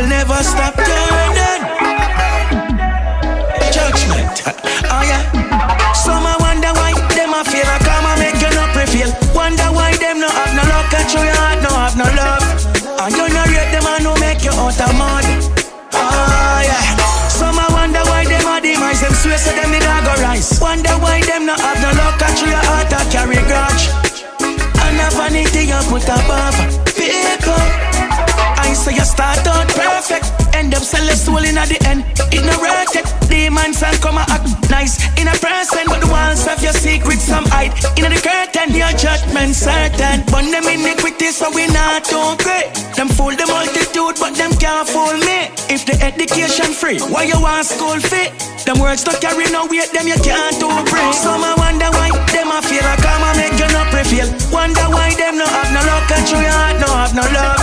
Bible never stop turning. Judgment, oh yeah. Some I wonder why them a feel like karma make you no prevail. Wonder why them no have no luck at you, you no have no love. And you no rate them and no make you out of mud. Oh yeah. Some I wonder why them a demise, them swear so them did not go rise. Wonder why them no have no luck at you, your heart a carry grudge. And a vanity you put above people. So you start out perfect, end up selling soul in at the end. It no worth it. Demons and come out nice in a present, but the walls of your secrets some hide in the curtain. Your judgment certain, burn them iniquity so we not okay. Them fool the multitude, but them can't fool me. If the education free, why you want school fee? Them words don't carry no weight, them you can't overbring. Some I wonder why them a feel like karma make you not prevail. Wonder why them no have no luck and true heart no have no love.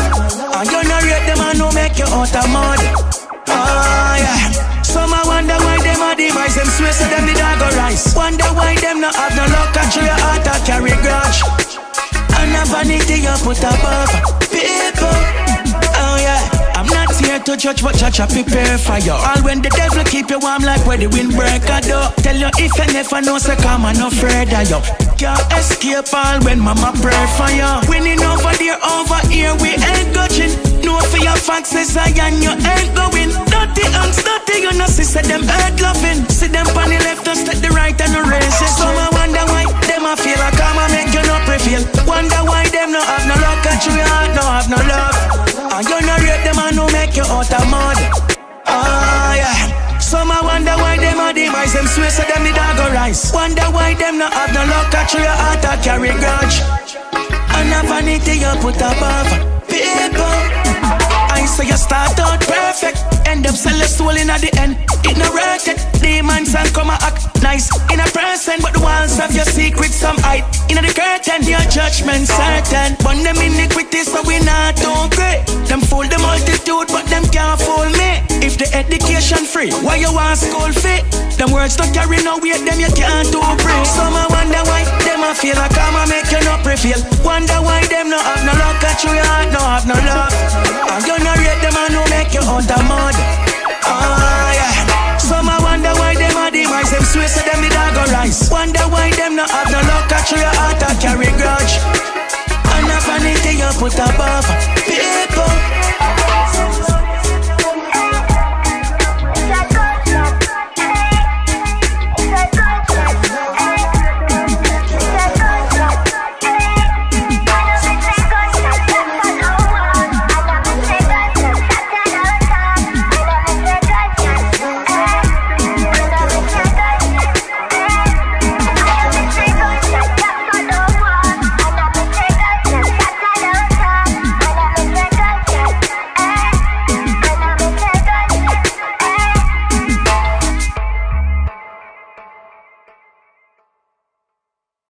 And you no rate them and no make you out of mud. Oh yeah. Some I wonder why them a demise, them swear so them did not go rise. Wonder why them no have no luck and your heart a carry grudge. And a vanity you put above people. Oh yeah. I'm not here to judge, but judge I prepare for you. All when the devil keep you warm like where the wind break a door. Tell you if you never know, so come and no afraid of you. Can't escape all when mama pray for you. Winning over there, over here, we ain't judging. No for your facts, I and you ain't going. Dirty hands, dirty, you know, see, said them earth loving. See them pan the left, us take the right and the racist. Some I wonder why them I feel like karma make you not prevail. Wonder why them no have no luck at you, your heart no have no love. And you no rate them and no make you out of mud. Oh yeah. Some I wonder why them are demise, them swear so them did not go rise. Wonder why them no have no luck at you, your heart I carry grudge. And a vanity you put above people. So you start out perfect, end up selling soul in at the end. It no worth it. Demons and come and act nice in a present, but the walls of your secrets some hide in the curtain. Your judgment certain, burn them iniquity so we not okay. Them fool the multitude, but them can't fool me. If the education free, why you want school fee? Them words don't carry no weight, them you can't overbring. Some I wonder why them I feel like karma make you not prevail. Wonder why them no have no luck at you, your heart no have no love. And you no rate them and no make you out of mud. Oh yeah. Some I wonder why them are demise, them swear so them did not go rise. Wonder why them no have no luck at you, your heart a carry grudge. And a vanity you put above